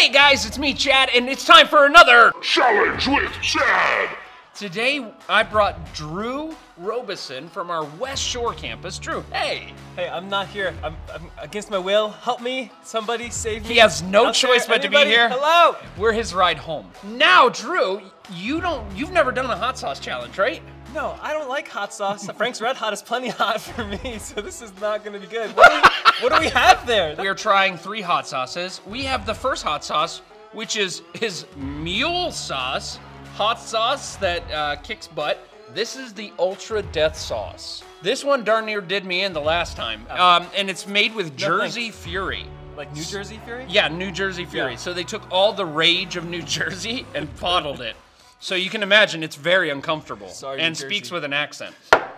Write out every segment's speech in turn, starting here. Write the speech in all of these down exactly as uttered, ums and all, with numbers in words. Hey guys, it's me, Chad, and it's time for another Challenge with Chad! Today, I brought Drew Robeson from our West Shore campus. Drew, hey! Hey, I'm not here. I'm, I'm against my will. Help me. Somebody save me. He has no choice but to be here. Hello! We're his ride home. Now, Drew, you don't, you've never done a hot sauce challenge, right? No, I don't like hot sauce. Frank's Red Hot is plenty hot for me, so this is not gonna be good. What do we, what do we have there? We are trying three hot sauces. We have the first hot sauce, which is his Mule Sauce. Hot sauce that uh, kicks butt. This is the Ultra Death Sauce. This one darn near did me in the last time. Um, and it's made with Jersey Fury. Like New Jersey Fury? Yeah, New Jersey Fury. Yeah. So they took all the rage of New Jersey and bottled it. So you can imagine it's very uncomfortable. Sorry, and speaks with an accent.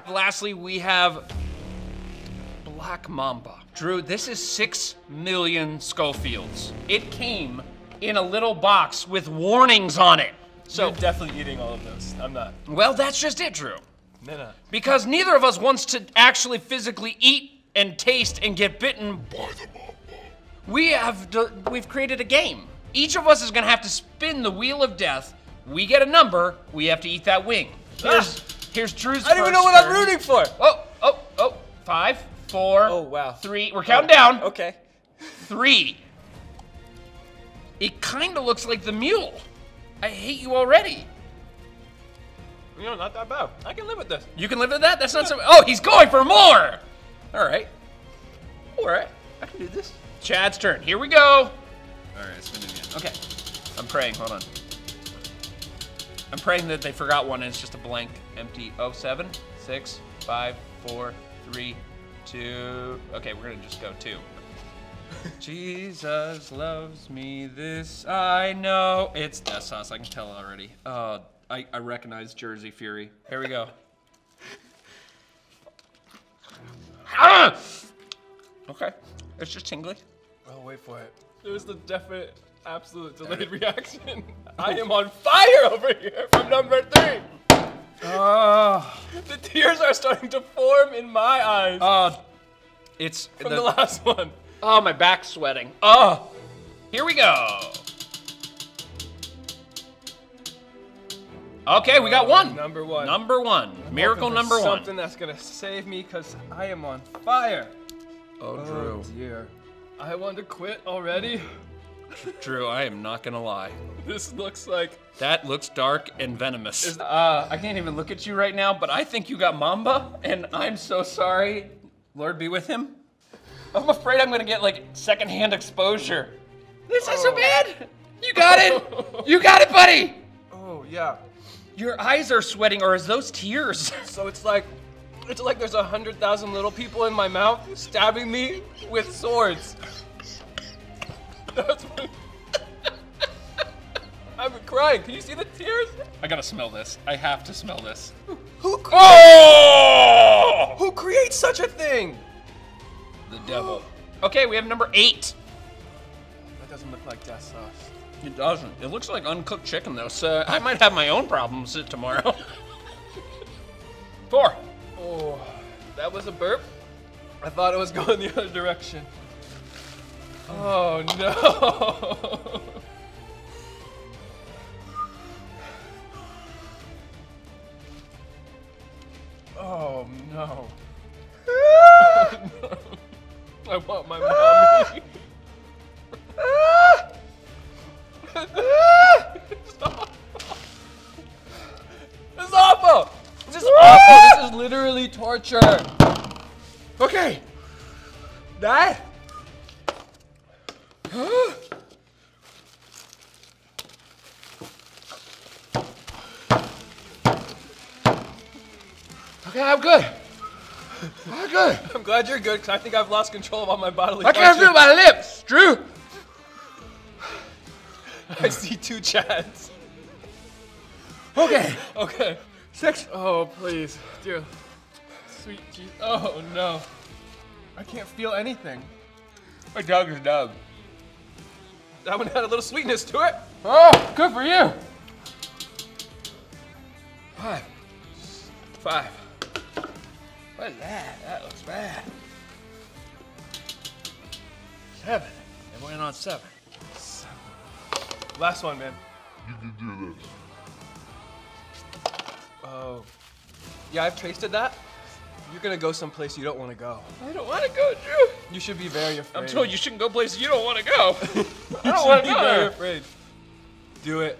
Lastly, we have Black Mamba. Drew, this is six million Schofields. It came in a little box with warnings on it. So you're definitely eating all of those. I'm not. Well, that's just it, Drew. No, no. Because neither of us wants to actually physically eat and taste and get bitten by the mamba. We have we've created a game. Each of us is gonna have to spin the wheel of death. We get a number. We have to eat that wing. Here's ah. here's Drew's. I don't even know what turn. I'm rooting for. Oh oh oh! Five, four. Oh wow. Three. We're counting oh. down. Okay. Three. It kind of looks like the mule. I hate you already. You know, not that bad. I can live with this. You can live with that? That's not so. Oh, he's going for more! All right. All right. I can do this. Chad's turn. Here we go. All right, spin it again. Okay. I'm praying. Hold on. I'm praying that they forgot one and it's just a blank, empty. Oh, seven, six, five, four, three, two. Okay, we're going to just go two. Jesus loves me, this I know. It's death sauce, I can tell already. Uh, I, I recognize Jersey Fury. Here we go. Ah! Okay, it's just tingly. Oh, wait for it. It was the definite, absolute delayed reaction. I am on fire over here from number three. Oh. The tears are starting to form in my eyes. Uh, it's from the, the last one. Oh, my back's sweating. Oh, here we go. Okay, we got one. Number one. Number one. I'm Miracle number something one. Something that's gonna save me because I am on fire. Oh, oh Drew. Dear. I want to quit already. Drew, I am not gonna lie. This looks like. That looks dark and venomous. Is, uh, I can't even look at you right now, but I think you got Mamba, and I'm so sorry. Lord be with him. I'm afraid I'm gonna get like secondhand exposure. This oh. is so bad. You got it. You got it, buddy. Oh yeah. Your eyes are sweating, or is those tears? So it's like, it's like there's a hundred thousand little people in my mouth stabbing me with swords. That's what... I've been crying. Can you see the tears? I gotta smell this. I have to smell this. Who? Who, cre oh! Who creates such a thing? The devil. Okay, we have number eight. That doesn't look like death sauce. It doesn't. It looks like uncooked chicken, though, so I might have my own problems tomorrow. Four. Oh, that was a burp. I thought it was going the other direction. Oh, no. Oh, no. Oh, no. I want my mommy. It's awful. It's awful. This is awful. This is literally torture. Okay. That. Okay, I'm good. I'm good. I'm glad you're good, because I think I've lost control of all my bodily functions. I can't feel my lips, Drew. I see two Chads. Okay. Okay. Six. Oh, please. Dear. Sweet Jesus. Oh, no. I can't feel anything. My dog is dog. That one had a little sweetness to it. Oh, good for you. Five. Five. What is that? That looks bad. Seven. It went on seven. Seven. Last one, man. You can do this. Oh. Yeah, I've tasted that. You're gonna go someplace you don't want to go. I don't want to go, Drew. You should be very afraid. I'm told you shouldn't go places you don't want to go. I don't want to go. You should be very afraid. Do it.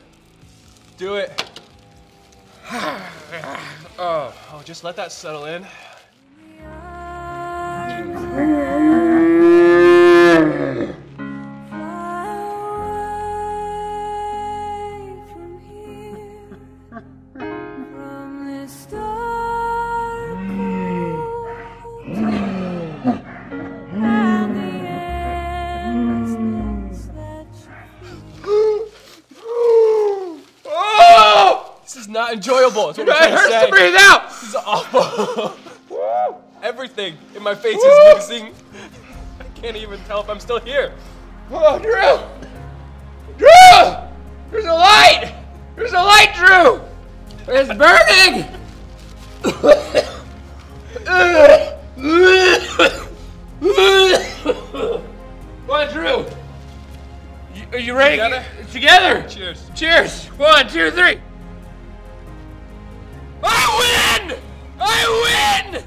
Do it. Oh. Oh, just let that settle in. Enjoyable. It's what it hurts saying. To breathe out. This is awful. Everything in my face is mixing. I can't even tell if I'm still here. Oh, Drew! Drew! There's a light! There's a light, Drew! It's burning! Come on, Drew. You, are you ready? Together? Together. Cheers. Cheers. One, two, three. I win! I win!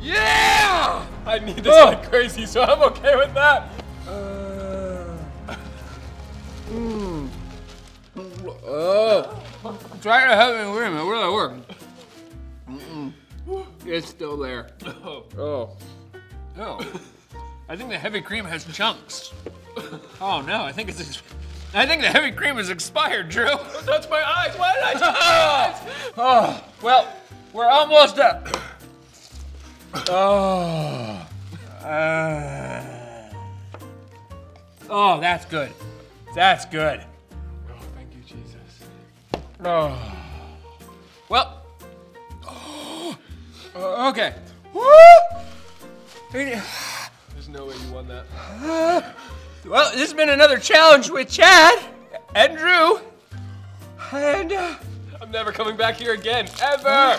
Yeah! I need this oh. like crazy, so I'm okay with that. Uh, mm. Oh. Try to have me. Wait a minute, where did that work? Mm-mm. It's still there. Oh. Oh. No. I think the heavy cream has chunks. Oh no, I think it's. I think the heavy cream is expired, Drew. Don't touch my eyes. Why did I touch my eyes? Oh, well, we're almost up. Oh. Uh. Oh, that's good. That's good. Oh, thank you, Jesus. Oh. Well. Oh. Uh, okay. There's no way you won that. Uh. Well, this has been another challenge with Chad and Drew, and uh, I'm never coming back here again, ever.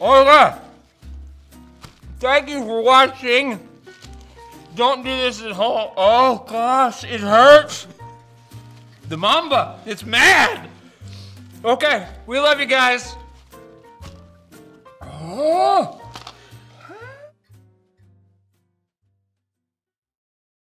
Oh, yeah. Thank you for watching. Don't do this at home. Oh gosh, it hurts. The Mamba, it's mad. Okay, we love you guys. Oh.